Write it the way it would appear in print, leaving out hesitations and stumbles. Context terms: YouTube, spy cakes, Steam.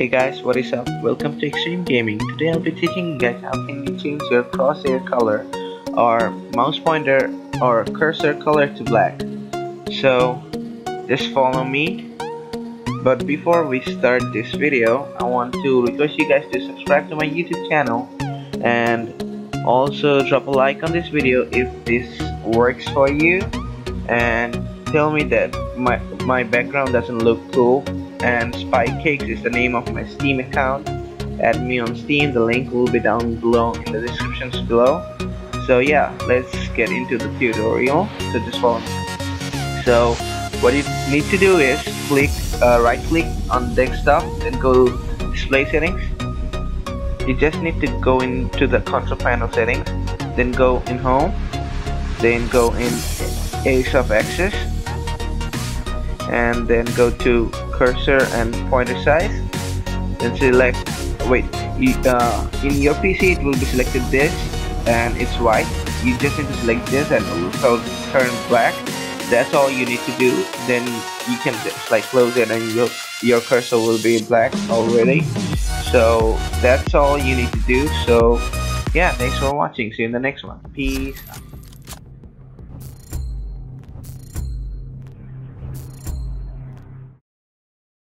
Hey guys, what is up? Welcome to Extreme Gaming. Today I'll be teaching you guys how can you change your crosshair color or mouse pointer or cursor color to black. So just follow me. But before we start this video, I want to request you guys to subscribe to my YouTube channel and also drop a like on this video if this works for you, and tell me that my background doesn't look cool. And Spy Cakes is the name of my Steam account. Add me on Steam, the link will be down below in the descriptions below. So yeah, let's get into the tutorial, so just follow me. So what you need to do is click right click on desktop and go to display settings. You just need to go into the control panel settings, then go in home, then go in Areas of Access, and then go to cursor and pointer size, then select in your PC it will be selected this and it's white. You just need to select this and it will turn black. That's all you need to do. Then you can just like close it and your cursor will be black already. So that's all you need to do. So yeah, thanks for watching. See you in the next one. Peace.